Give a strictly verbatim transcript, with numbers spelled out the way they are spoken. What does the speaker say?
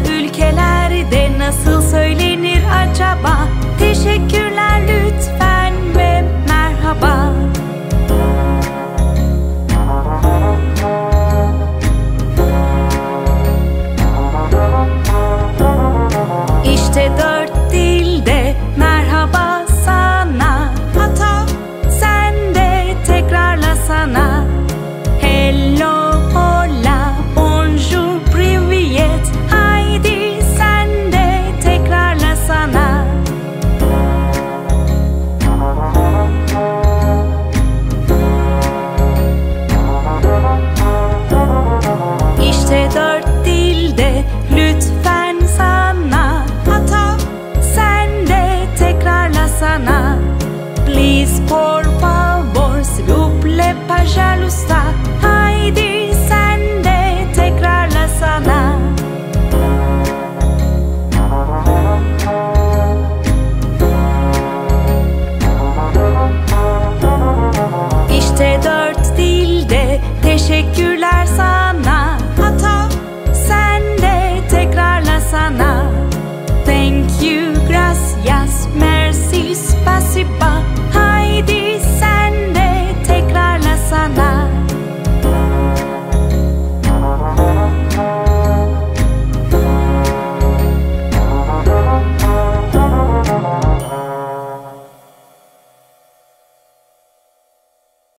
ülkelerde nasıl